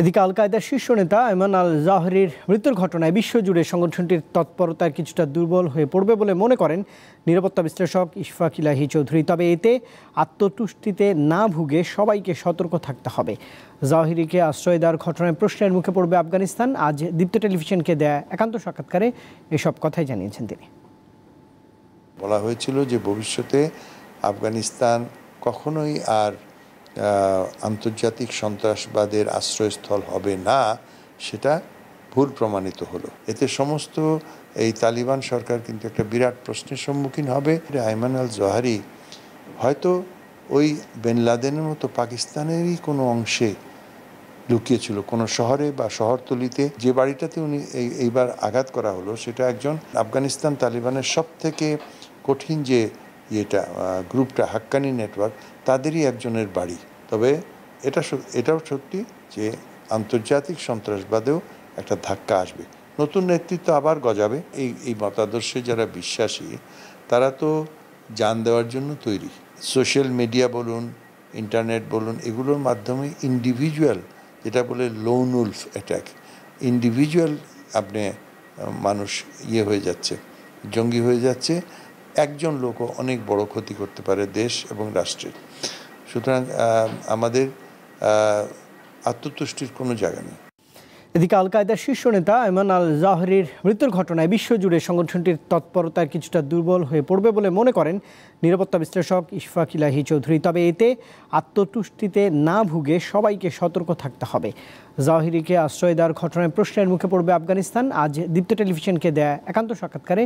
এদিকে আল-কায়দার শীর্ষ নেতা ইমানাল জাহিরের মৃত্যুর ঘটনায় বিশ্বজুড়ে সংগঠনটির তৎপরতা কিছুটা দুর্বল হয়ে পড়বে বলে মনে করেন নিরাপত্তা বিশ্লেষক ইশফাক ইলাহী চৌধুরী। তবে এতে আত্মতুষ্টিতে না ভুগে সবাইকে সতর্ক থাকতে হবে। জাহিরিকে আশ্রয় দেওয়ার ঘটনায় প্রশ্নের মুখে পড়বে আফগানিস্তান। আজ দীপ্ত টেলিভিশনকে দেয়া একান্ত সাক্ষাৎকারে এসব কথাই জানিয়েছেন তিনি। বলা হয়েছিল যে ভবিষ্যতে আফগানিস্তান কখনোই আর আন্তর্জাতিক সন্ত্রাসবাদের আশ্রয়স্থল হবে না, সেটা ভুল প্রমাণিত হলো। এতে সমস্ত এই তালিবান সরকার কিন্তু একটা বিরাট প্রশ্নের সম্মুখীন হবে। ইমানাল জাহিরি হয়তো ওই বিন লাদেনের মতো পাকিস্তানেরই কোনো অংশে লুকিয়েছিল, কোনো শহরে বা শহরতলিতে। যে বাড়িটাতে উনি এইবার আঘাত করা হলো সেটা একজন আফগানিস্তান তালিবানের সব থেকে কঠিন যে এটা গ্রুপটা হাক্কানি নেটওয়ার্ক, তাদেরই একজনের বাড়ি। তবে এটাও সত্যি যে আন্তর্জাতিক সন্ত্রাসবাদেও একটা ধাক্কা আসবে, নতুন নেতৃত্ব আবার গজাবে। এই মতাদর্শে যারা বিশ্বাসী তারা তো জান দেওয়ার জন্য তৈরি। সোশ্যাল মিডিয়া বলুন, ইন্টারনেট বলুন, এগুলোর মাধ্যমে ইন্ডিভিজুয়াল, যেটা বলে লোন উলফ অ্যাট্যাক, ইন্ডিভিজুয়াল আপনি মানুষ হয়ে যাচ্ছে, জঙ্গি হয়ে যাচ্ছে। একজন লোকও অনেক বড় ক্ষতি করতে পারে দেশ এবং রাষ্ট্রের। সুতরাং আমাদের আত্মতুষ্টির কোনো জায়গা নেই। এদিকে আল-কায়দার শীর্ষ নেতা ইমানাল জাহিরের মৃত্যুর ঘটনায় বিশ্বজুড়ে সংগঠনটির তৎপরতা কিছুটা দুর্বল হয়ে পড়বে বলে মনে করেন নিরাপত্তা বিশ্লেষক ইশফাক ইলাহী চৌধুরী। তবে এতে আত্মতুষ্টিতে না ভুগে সবাইকে সতর্ক থাকতে হবে। জাহিরিকে আশ্রয় দেওয়ার ঘটনায় প্রশ্নের মুখে পড়বে আফগানিস্তান। আজ দীপ্ত টেলিভিশনকে দেয়া একান্ত সাক্ষাৎকারে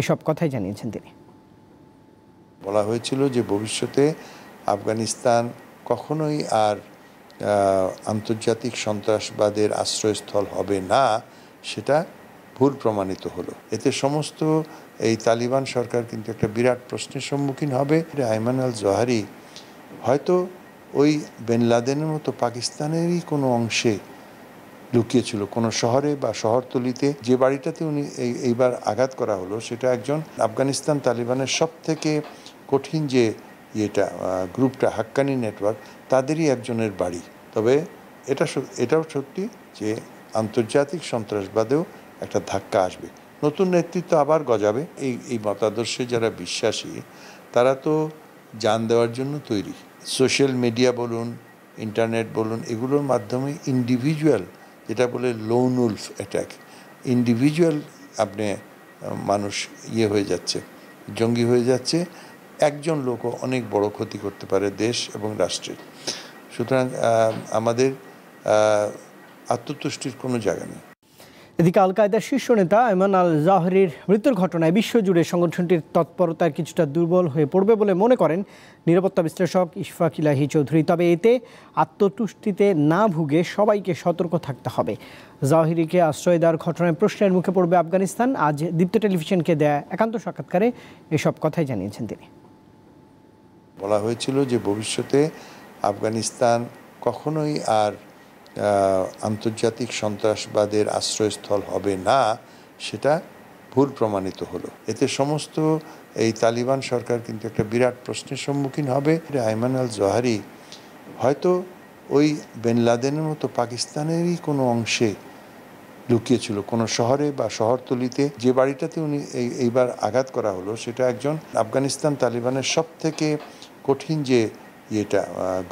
এসব কথাই জানিয়েছেন তিনি। বলা হয়েছিল যে ভবিষ্যতে আফগানিস্তান কখনোই আর আন্তর্জাতিক সন্ত্রাসবাদের আশ্রয়স্থল হবে না, সেটা ভুল প্রমাণিত হলো। এতে সমস্ত এই তালিবান সরকার কিন্তু একটা বিরাট প্রশ্নের সম্মুখীন হবে। ইমানাল জাহিরি হয়তো ওই বিন লাদেনের মতো পাকিস্তানেরই কোনো অংশে লুকিয়েছিল, কোনো শহরে বা শহরতলিতে। যে বাড়িটাতে উনি এইবার আঘাত করা হলো সেটা একজন আফগানিস্তান তালিবানের সব থেকে কঠিন যে এটা গ্রুপটা হাক্কানি নেটওয়ার্ক, তাদেরই একজনের বাড়ি। তবে এটাও সত্যি যে আন্তর্জাতিক সন্ত্রাসবাদেও একটা ধাক্কা আসবে, নতুন নেতৃত্ব আবার গজাবে। এই মতাদর্শে যারা বিশ্বাসী তারা তো জান দেওয়ার জন্য তৈরি। সোশ্যাল মিডিয়া বলুন, ইন্টারনেট বলুন, এগুলোর মাধ্যমে ইন্ডিভিজুয়াল, যেটা বলে লোন উলফ অ্যাট্যাক, ইন্ডিভিজুয়াল আপনি মানুষ হয়ে যাচ্ছে, জঙ্গি হয়ে যাচ্ছে। একজন লোকও অনেক বড় ক্ষতি করতে পারে দেশ এবং রাষ্ট্রের। সুতরাং আমাদের আত্মতুষ্টির কোনো জায়গা নেই। এদিকে আল-কায়দার শীর্ষ নেতা ইমানাল জাহিরের মৃত্যুর ঘটনায় বিশ্বজুড়ে সংগঠনটির তৎপরতা কিছুটা দুর্বল হয়ে পড়বে বলে মনে করেন নিরাপত্তা বিশ্লেষক ইশফাক ইলাহী চৌধুরী। তবে এতে আত্মতুষ্টিতে না ভুগে সবাইকে সতর্ক থাকতে হবে। জাহিরিকে আশ্রয় দেওয়ার ঘটনায় প্রশ্নের মুখে পড়বে আফগানিস্তান। আজ দীপ্ত টেলিভিশনকে দেয়া একান্ত সাক্ষাৎকারে এসব কথাই জানিয়েছেন তিনি। বলা হয়েছিল যে ভবিষ্যতে আফগানিস্তান কখনোই আর আন্তর্জাতিক সন্ত্রাসবাদের আশ্রয়স্থল হবে না, সেটা ভুল প্রমাণিত হলো। এতে সমস্ত এই তালিবান সরকার কিন্তু একটা বিরাট প্রশ্নের সম্মুখীন হবে। ইমানাল জাহিরি হয়তো ওই বিন লাদেনের মতো পাকিস্তানেরই কোনো অংশে লুকিয়েছিল, কোনো শহরে বা শহরতলিতে। যে বাড়িটাতে উনি এইবার আঘাত করা হলো সেটা একজন আফগানিস্তান তালিবানের সব থেকে কঠিন যে এটা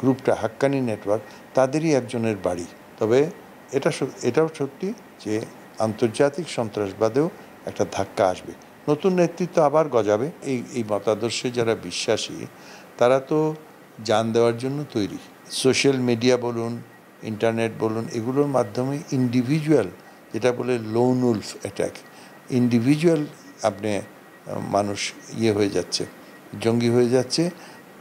গ্রুপটা হাক্কানি নেটওয়ার্ক, তাদেরই একজনের বাড়ি। তবে এটাও সত্যি যে আন্তর্জাতিক সন্ত্রাসবাদেও একটা ধাক্কা আসবে, নতুন নেতৃত্ব আবার গজাবে। এই মতাদর্শে যারা বিশ্বাসী তারা তো জান দেওয়ার জন্য তৈরি। সোশ্যাল মিডিয়া বলুন, ইন্টারনেট বলুন, এগুলোর মাধ্যমে ইন্ডিভিজুয়াল, যেটা বলে লোন উলফ অ্যাট্যাক, ইন্ডিভিজুয়াল আপনি মানুষ হয়ে যাচ্ছে, জঙ্গি হয়ে যাচ্ছে।